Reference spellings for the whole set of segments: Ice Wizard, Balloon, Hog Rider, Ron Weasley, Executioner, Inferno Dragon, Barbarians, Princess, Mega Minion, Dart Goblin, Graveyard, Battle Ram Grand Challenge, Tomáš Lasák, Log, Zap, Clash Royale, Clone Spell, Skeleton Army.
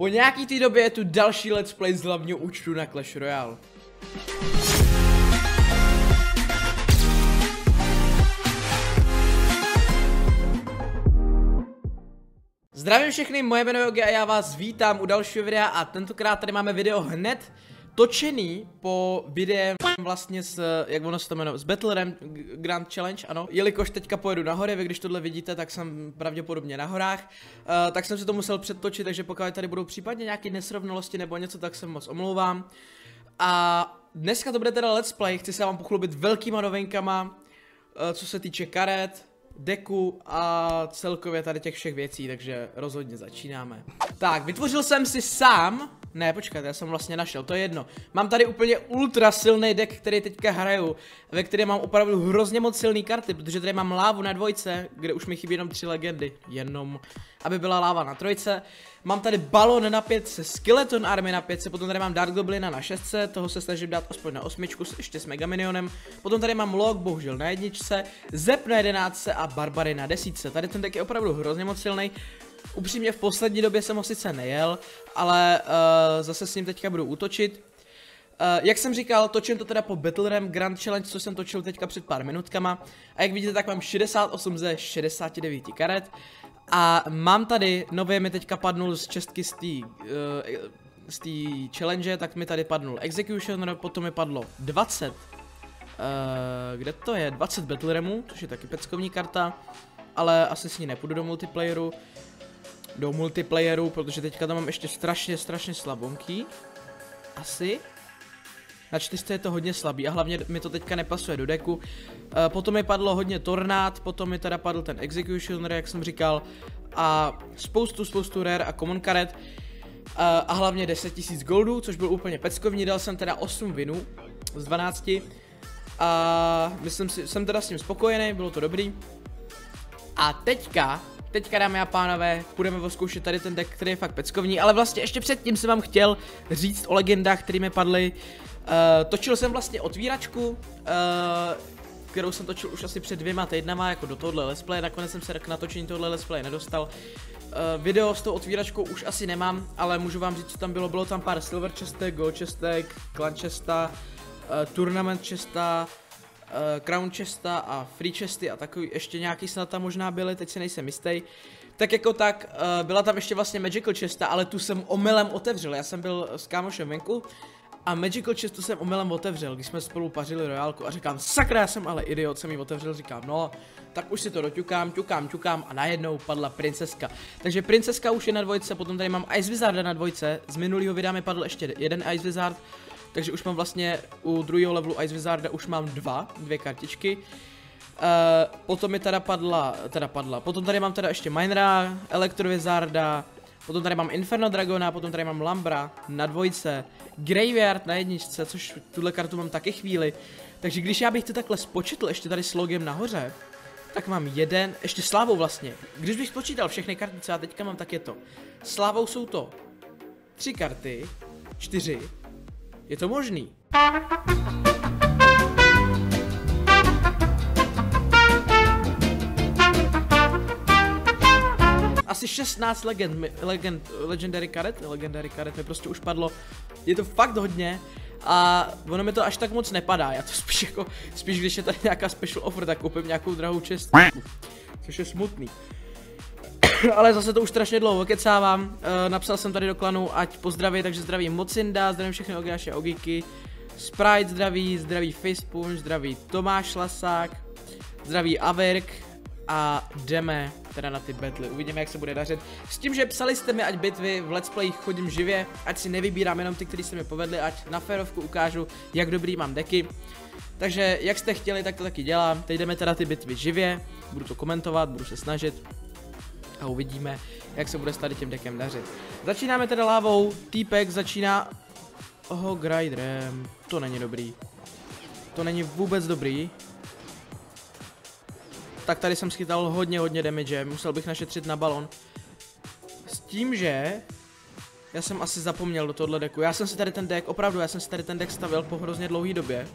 Po nějaký té době je tu další let's play z hlavního účtu na Clash Royale. Zdravím všechny, moje jméno je Jogi a já vás vítám u dalšího videa a tentokrát tady máme video hned točený po videem vlastně s, jak ono se to jmenuje, s Battle Ram Grand Challenge, ano. Jelikož teďka pojedu nahoře, vy když tohle vidíte, tak jsem pravděpodobně na horách, tak jsem si to musel předtočit, takže pokud tady budou případně nějaké nesrovnalosti nebo něco, tak se moc omlouvám. A dneska to bude teda let's play, chci se vám pochlubit velkýma novinkama, co se týče karet, deku a celkově tady těch všech věcí, takže rozhodně začínáme. Tak, vytvořil jsem si sám, ne počkat, já jsem vlastně našel, to je jedno. Mám tady úplně ultra silný deck, který teďka hraju, ve kterém mám opravdu hrozně moc silné karty, protože tady mám lávu na dvojce, kde už mi chybí jenom 3 legendy, jenom aby byla láva na trojce. Mám tady Balloon na 5, Skeleton Army na 5, potom tady mám Dart Goblina na 6, toho se snažím dát aspoň na 8, ještě s Mega Minionem. Potom tady mám Log, bohužel na 1, Zap na 11 a Barbary na 10. Tady ten deck je opravdu hrozně moc silný. Upřímně v poslední době jsem ho sice nejel, ale zase s ním teďka budu útočit. Jak jsem říkal, točím to teda po Battle Ram Grand Challenge, co jsem točil teďka před pár minutkama. A jak vidíte, tak mám 68 ze 69 karet. A mám tady, nově mi teďka padnul z čestky z té challenge, tak mi tady padnul Executioner, potom mi padlo 20. Kde to je? 20 Battle Ramů, což je taky peckovní karta, ale asi s ní nepůjdu do multiplayeru. Protože teďka tam mám ještě strašně slabonký. Asi. Na 400 je to hodně slabý a hlavně mi to teďka nepasuje do deku. Potom mi padlo hodně tornád, potom mi teda padl ten Executioner, jak jsem říkal. A spoustu rare a common karet. A hlavně 10 000 goldů, což byl úplně peckovní, dal jsem teda 8 winů z 12. A myslím si, jsem teda s tím spokojený, bylo to dobrý. A teďka dámy a pánové, budeme odzkoušet tady ten deck, který je fakt peckovní, ale vlastně ještě předtím jsem vám chtěl říct o legendách, které mi padly. Točil jsem vlastně otvíračku, kterou jsem točil už asi před 2 týdnama, jako do tohohle let's play, nakonec jsem se k natočení tohohle let's play nedostal. Video s tou otvíračkou už asi nemám, ale můžu vám říct, co tam bylo. Bylo tam pár silver chestek, gold chestek, clan chesta, tournament chesta, Crown Chesta a Free Chesty a takový, ještě nějaký snad tam možná byly, teď si nejsem jistý. Tak jako tak, byla tam ještě vlastně Magical Chesta, ale tu jsem omylem otevřel, já jsem byl s kámošem venku a Magical Chestu jsem omylem otevřel, když jsme spolu pařili royálku a říkám, sakra, já jsem ale idiot, jsem ji otevřel, říkám, no, tak už si to doťukám, ťukám a najednou padla princeska. Takže princeska už je na 2, potom tady mám Ice Wizarda na 2, z minulého videa mi padl ještě jeden Ice Wizard. Takže už mám vlastně u druhého levelu Ice Wizarda už mám dvě kartičky. Potom mi potom tady mám teda ještě Minera, Electro Wizarda, potom tady mám Inferno Dragona, potom tady mám Lambra na 2, Graveyard na 1, což tuhle kartu mám taky chvíli. Takže když já bych to takhle spočítl ještě tady s logem nahoře, tak mám jeden, ještě slávou vlastně. Když bych spočítal všechny karty, co já teďka mám, tak je to. Slávou jsou to 3 karty, 4. Je to možný. Asi 16 legendary karet mi prostě už padlo. Je to fakt hodně a ono mi to až tak moc nepadá. Já to spíš jako, když je tady nějaká special offer, tak koupím nějakou drahou čest. Což je smutný. Ale zase to už strašně dlouho okecávám, napsal jsem tady do klanu, ať pozdraví, takže zdravím Mocinda, zdravím všechny Ogiaše Ogiky, Sprite zdraví, zdraví Facepunch, zdraví Tomáš Lasák, zdraví Averk a jdeme teda na ty betly, uvidíme jak se bude dařit. S tím, že psali jste mi, ať bitvy v let's play chodím živě, ať si nevybírám jenom ty, které se mi povedly, ať na férovku ukážu, jak dobrý mám deky. Takže jak jste chtěli, tak to taky dělám, teď jdeme teda ty bitvy živě, budu to komentovat, budu se snažit. A uvidíme, jak se bude s tady tím deckem dařit. Začínáme teda lávou. Týpek začíná Hog Riderem. To není dobrý. To není vůbec dobrý. Tak tady jsem schytal hodně damage. Musel bych našetřit na balon. S tím, že já jsem asi zapomněl do tohohle deku. Já jsem si tady ten deck stavil po hrozně dlouhý době.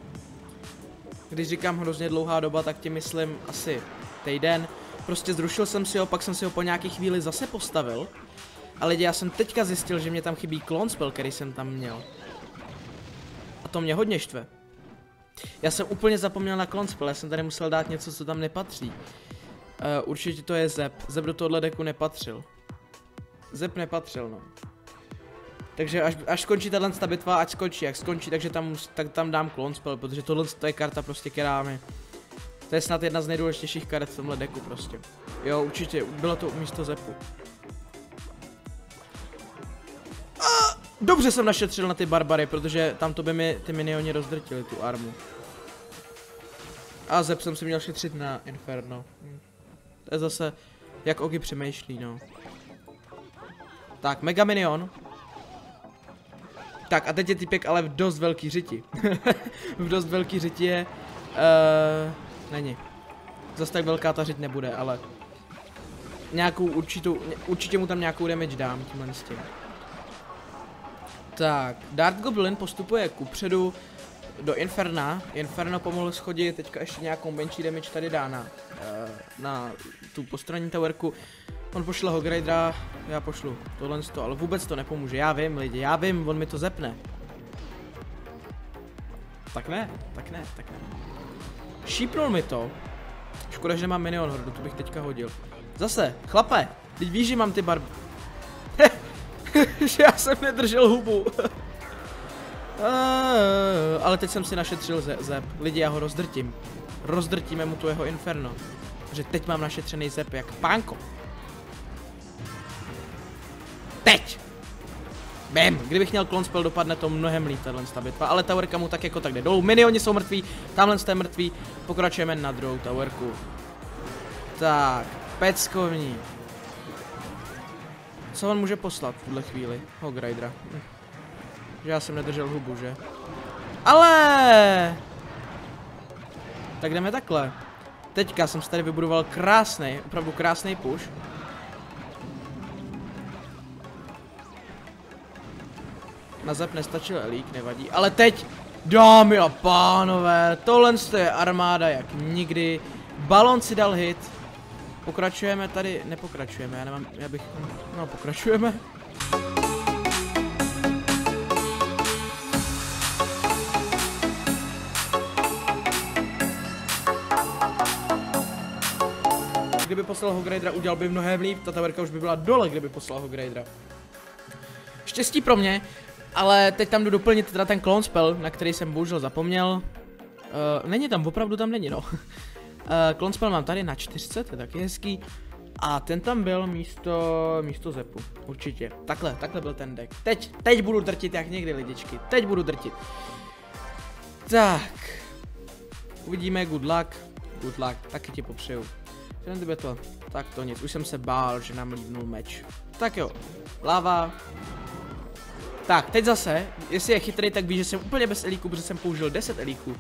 Když říkám hrozně dlouhá doba, tak tím myslím asi týden. Prostě zrušil jsem si ho, pak jsem si ho po nějaké chvíli zase postavil A lidi, já jsem teďka zjistil, že mě tam chybí Clone Spell, který jsem tam měl. A to mě hodně štve. Já jsem úplně zapomněl na Clone Spell, já jsem tady musel dát něco, co tam nepatří. Určitě to je Zap. Zap do tohohle deku nepatřil. Zap nepatřil, no. Takže až skončí tato bitva, ať skončí, jak skončí, takže tam dám Clone Spell, protože tohle je karta prostě, která mi... To je snad jedna z nejdůležitějších karet v tomhle deku prostě. Jo, určitě, bylo to místo Zapu. Dobře jsem našetřil na ty barbary, protože tamto by mi ty minioni rozdrtili tu armu. A Zep jsem si měl šetřit na Inferno. To je zase, jak Ogi přemýšlí, no. Tak, Mega Minion. Tak a teď je typek ale v dost velký řiti. V dost velký řiti je... není. Zase tak velká ta řit nebude, ale... Nějakou určitou... Určitě mu tam nějakou damage dám tímhle s tím. Tak, Dart Goblin postupuje kupředu do Inferna. Inferno pomohl schodit, teďka ještě nějakou menší damage tady dá na tu postranní towerku. On pošle Hog Ridera, já pošlu tohle z toho, ale vůbec to nepomůže, já vím lidi, já vím, on mi to zepne. Tak ne, tak ne, tak ne. Šípnul mi to. Škoda, že nemám minion hordu, to bych teďka hodil. Zase, chlape, teď víš, že mám ty barb... Že já jsem nedržel hubu. Ale teď jsem si našetřil Zep. Lidi, já ho rozdrtím. Rozdrtíme mu to jeho Inferno. Že teď mám našetřený Zep jak pánko. Teď! Bam! Kdybych měl Clone Spell, dopadne to mnohem líp, tato bitva. Ale towerka mu tak jako tak jde dolů. Minioni jsou mrtví, tamhle jste mrtví. Pokračujeme na druhou towerku. Tak, peckovní. Co on může poslat v tuhle chvíli? Hog Ridera. Že já jsem nedržel hubu, že? Ale! Tak jdeme takhle. Teďka jsem si tady vybudoval krásný, opravdu krásný push. Na Zap nestačil elík, nevadí. Ale teď, dámy a pánové, tohle je armáda jak nikdy. Balon si dal hit. Pokračujeme tady, nepokračujeme, já nemám, já bych, no pokračujeme. Kdyby poslal Hog Ridera, udělal by mnohem líp, ta taverka už by byla dole, kdyby poslal Hog Ridera. Štěstí pro mě, ale teď tam jdu doplnit teda ten Clone Spell, na který jsem bohužel zapomněl. Není tam, opravdu tam není, no. Clone Spell mám tady na 40, to je taky hezký. A ten tam byl místo Zepu, určitě. Takhle byl ten deck. Teď budu drtit jak někdy, lidičky. Teď budu drtit. Tak. Uvidíme, good luck. Good luck, taky ti popřeju. Tak to nic, už jsem se bál, že nám líbnul meč. Tak jo, lava. Tak, teď zase, jestli je chytrý, tak ví, že jsem úplně bez elíku, protože jsem použil 10 elíků.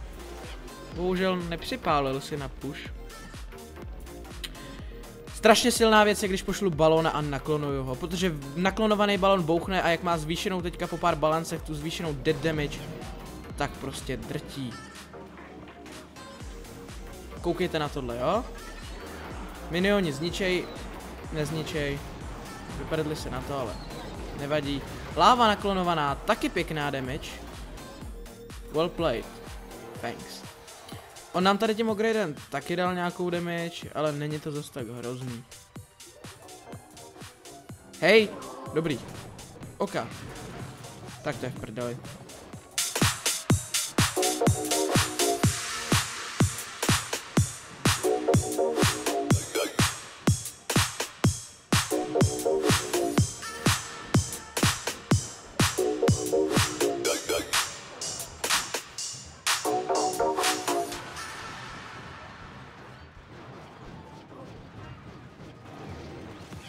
Bohužel nepřipálil si na push. Strašně silná věc je, když pošlu balona a naklonuju ho, protože naklonovaný balon bouchne a jak má zvýšenou teďka po pár balancech tu zvýšenou dead damage, tak prostě drtí. Koukejte na tohle, jo? Minioni zničej, nezničej. Vypadli se na to, ale nevadí. Láva naklonovaná, taky pěkná damage. Well played. Thanks. On nám tady tím Ogradem taky dal nějakou damage, ale není to zase tak hrozný. Hej, dobrý. Oka. Tak to je v prdeli.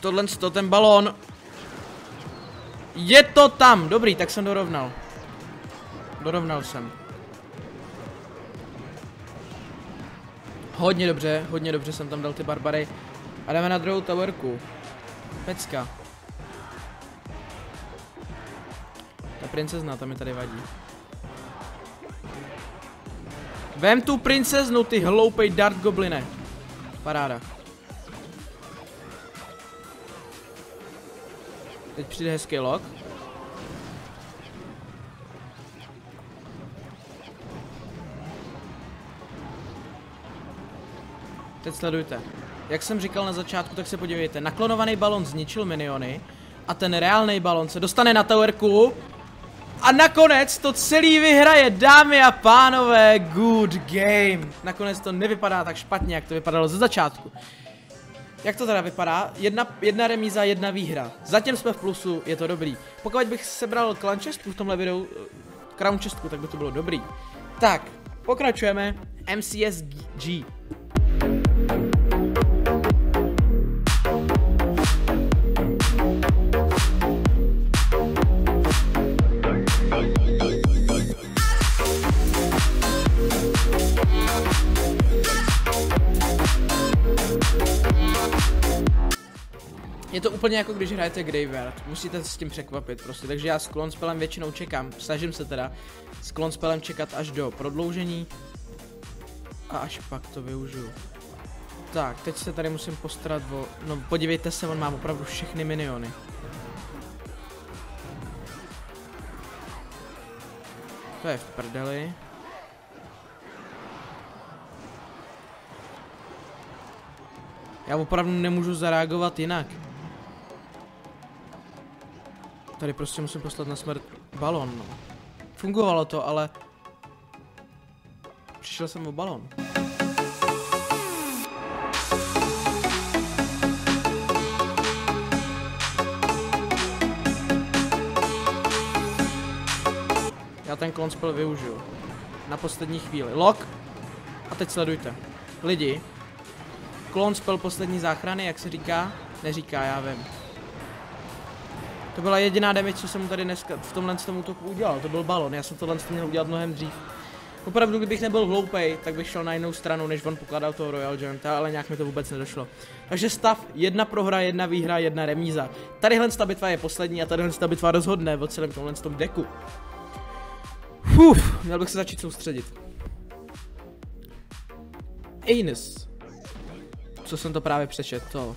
Tohle to ten balón. Je to tam, dobrý, tak jsem dorovnal. Dorovnal jsem. Hodně dobře jsem tam dal ty barbary. A jdeme na druhou towerku. Pecka. Ta princezna, ta mi tady vadí. Vem tu princeznu, ty hloupej Dart Gobline. Paráda. Teď přijde hezký log. Teď sledujte. Jak jsem říkal na začátku, tak se podívejte. Naklonovaný balon zničil miniony a ten reálný balon se dostane na towerku a nakonec to celý vyhraje, dámy a pánové, good game. Nakonec to nevypadá tak špatně, jak to vypadalo ze začátku. Jak to teda vypadá? Jedna remíza, jedna výhra. Zatím jsme v plusu, je to dobrý. Pokud bych sebral Clan Chestku v tomhle videu, Crown Chestku, tak by to bylo dobrý. Tak, pokračujeme. MCSG. Je to úplně jako když hrajete Graveyard, musíte se s tím překvapit prostě, takže já s Clone Spellem většinou čekám, snažím se teda s Clone Spellem čekat až do prodloužení a až pak to využiju. Tak, teď se tady musím postarat o, no podívejte se, on má opravdu všechny miniony. To je v prdeli. Já opravdu nemůžu zareagovat jinak. Tady prostě musím poslat na smrt balon, no. Fungovalo to, ale... Přišel jsem o balon. Já ten Clone Spell využiju. Na poslední chvíli. Log. A teď sledujte. Lidi. Clone Spell poslední záchrany, jak se říká? Neříká, já vím. To byla jediná damage, co jsem mu tady dneska v tomhle tomu útoku udělal, to byl balon, já jsem tohle měl udělat mnohem dřív. Opravdu, kdybych nebyl hloupej, tak bych šel na jinou stranu, než on pokládal toho Royal Gianta, ale nějak mi to vůbec nedošlo. Takže stav, 1 prohra, 1 výhra, 1 remíza. Tadyhle ta bitva je poslední a tadyhle ta bitva rozhodne o celém tomhle tom deku. Fuf, měl bych se začít soustředit. Anus. Co jsem to právě přečet, to...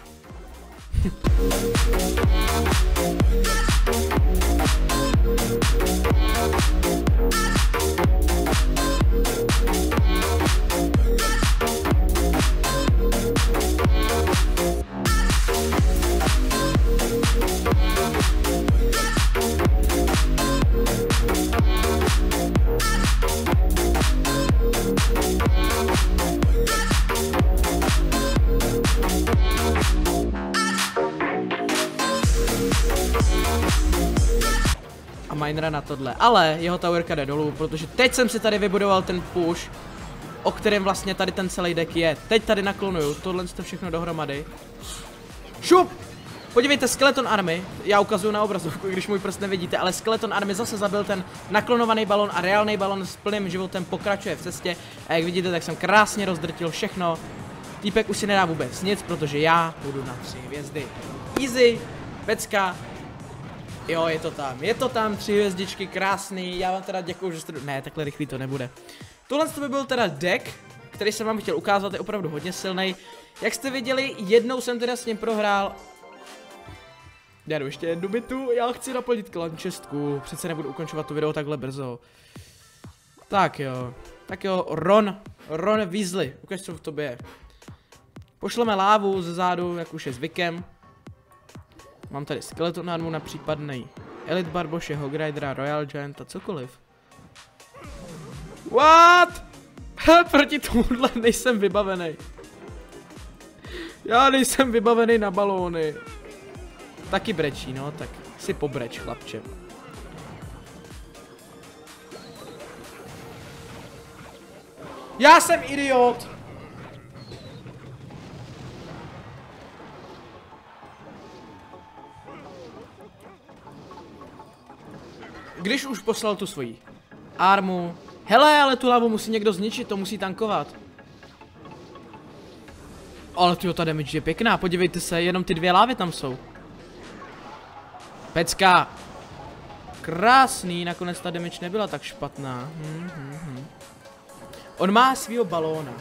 na tohle, ale jeho towerka jde dolů, protože teď jsem si tady vybudoval ten push, o kterém vlastně tady ten celý deck je. Teď tady naklonuju, tohle to všechno dohromady. Šup! Podívejte, Skeleton Army, já ukazuju na obrazovku, když můj prst nevidíte, ale Skeleton Army zase zabil ten naklonovaný balon a reálný balon s plným životem pokračuje v cestě a jak vidíte, tak jsem krásně rozdrtil všechno. Týpek už si nedá vůbec nic, protože já budu na 3 hvězdy. Easy, pecka. Jo, je to tam, 3 hvězdičky, krásný, já vám teda děkuju, že jste... Ne, takhle rychlý to nebude. Tohle to by byl teda deck, který jsem vám chtěl ukázat, je opravdu hodně silný. Jak jste viděli, jednou jsem teda s ním prohrál. Já jdu ještě jednu bitu, já chci naplnit Clan Chestku, přece nebudu ukončovat to video takhle brzo. Tak jo, Ron Weasley, ukaž, co v tobě je. Pošleme lávu ze zádu, jak už je zvykem. Mám tady Skeleton Armu na případný Elite Barboše, Hog Ridera, Royal Giant a cokoliv. What? Proti tomuhle nejsem vybavený. Já nejsem vybavený na balóny. Taky brečí, no, tak si pobreč, chlapče. Já jsem idiot! Když už poslal tu svoji armu. Hele, ale tu lavu musí někdo zničit, to musí tankovat. Ale tyjo, ta damage je pěkná, podívejte se, jenom ty 2 lávy tam jsou. Pecka. Krásný, nakonec ta damage nebyla tak špatná. On má svýho balóna.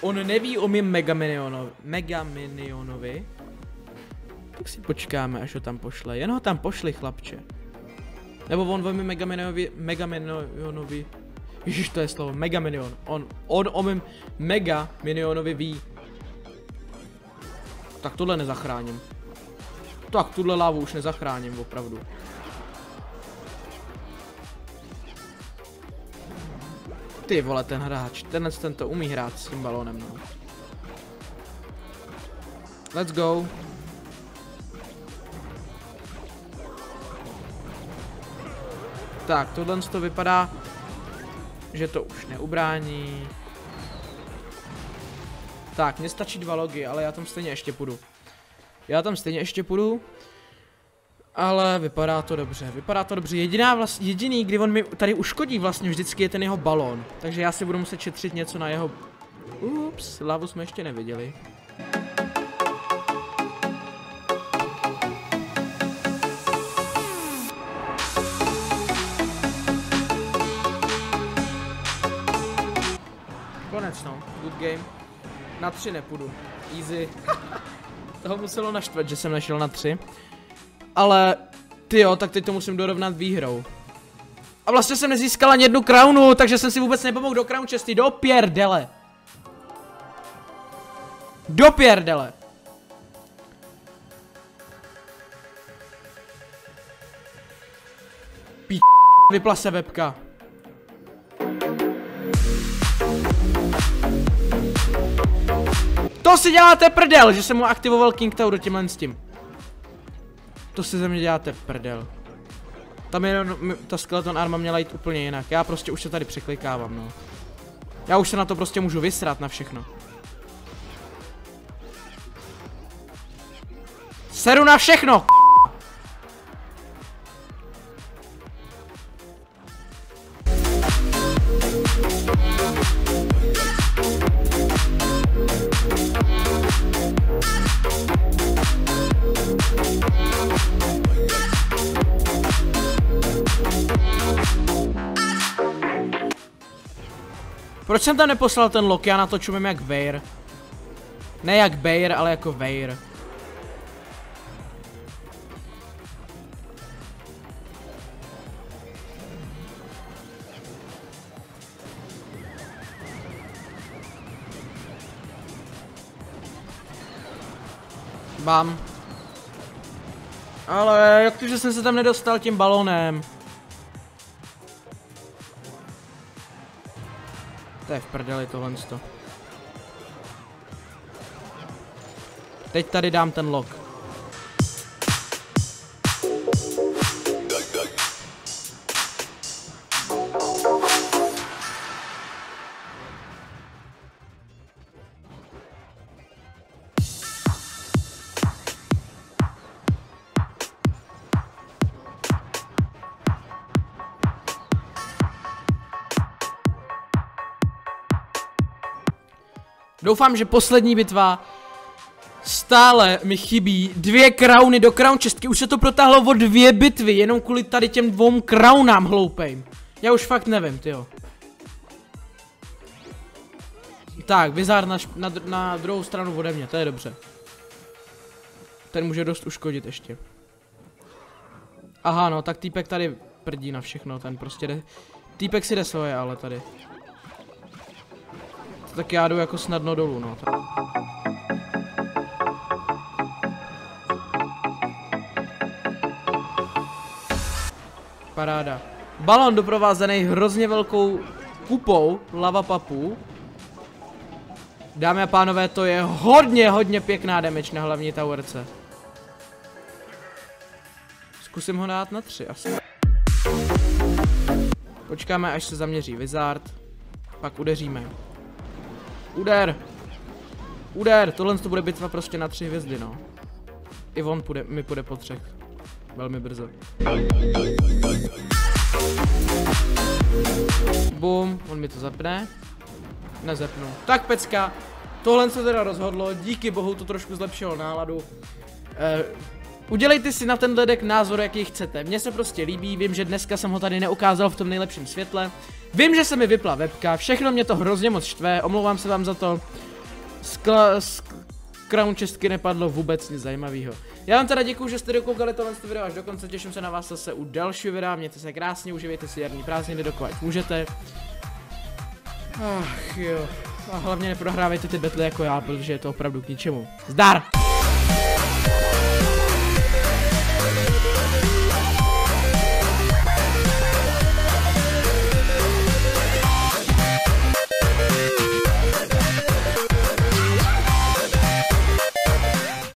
On neví o mém Mega Minionovi. Tak si počkáme, až ho tam pošle. Jen ho tam pošli, chlapče. Nebo on vejme Mega Minionovi. Ježiš, to je slovo, Mega Minion. On o mém Mega Minionovi ví. Tak tohle nezachráním. Tak tuhle lávu už nezachráním, opravdu. Ty vole, ten hráč, ten to umí hrát s tím balónem. No. Let's go. Tak, tohle to vypadá, že to už neubrání. Tak, mně stačí 2 logy, ale já tam stejně ještě půjdu. Ale vypadá to dobře, jediný, kdy on mi tady uškodí vlastně vždycky, je ten jeho balón. Takže já si budu muset šetřit něco na jeho... Ups, lavu jsme ještě neviděli. Konečno, good game. Na 3 nepůjdu, easy. Toho muselo naštvat, že jsem našel na 3. Ale, tyjo, tak teď to musím dorovnat výhrou. A vlastně jsem nezískal ani jednu crownu, takže jsem si vůbec nepomohl do crown chesty, do pěrdele. Píč, vypla se webka. To si děláte prdel, že jsem mu aktivoval King Tower tímhle s tím. To si ze mě děláte prdel. Tam jenom ta Skeleton Arma měla jít úplně jinak. Já prostě už se tady překlikávám, no. Já už se na to prostě můžu vysrat na všechno. Seru na všechno, k***. Proč jsem tam neposlal ten log? Já na to čumím jak vejr. Ne jak bejr, ale jako vejr. Bam. Ale jak to, že jsem se tam nedostal tím balónem? To je v prdeli tohle. Teď tady dám ten log. Doufám, že poslední bitva. Stále mi chybí 2 crowny do crown chestky. Už se to protáhlo o 2 bitvy, jenom kvůli tady těm 2 crownám hloupým. Já už fakt nevím, tyjo. Tak, Wizard na druhou stranu ode mě, to je dobře. Ten může dost uškodit ještě. Aha, no, tak týpek tady prdí na všechno, ten prostě jde. Týpek si jde svoje, ale tady. Tak já jdu jako snadno dolů, no. Paráda. Balon doprovázený hrozně velkou kupou lava papů. Dámy a pánové, to je hodně, hodně pěkná damage na hlavní towerce. Zkusím ho dát na 3 asi. Počkáme, až se zaměří Wizard. Pak udeříme. Úder! Úder! Tohle to bude bitva prostě na 3 hvězdy, no. I on mi půjde po 3. Velmi brzo. Bum, on mi to zapne. Nezapnu. Tak pecka. Tohle se teda rozhodlo, díky bohu to trošku zlepšilo náladu. Udělejte si na tenhle deck názor, jaký chcete. Mně se prostě líbí, vím, že dneska jsem ho tady neukázal v tom nejlepším světle. Vím, že se mi vypla webka, všechno mě to hrozně moc štve, omlouvám se vám za to. Crown Chestky nepadlo vůbec nic zajímavého. Já vám teda děkuju, že jste dokoukali tohle video až do konce, těším se na vás zase u dalšího videa, mějte se krásně, uživejte si jarní prázdniny, dokud můžete. Ach jo, a hlavně neprohrávejte ty betly jako já, protože je to opravdu k ničemu. Zdar!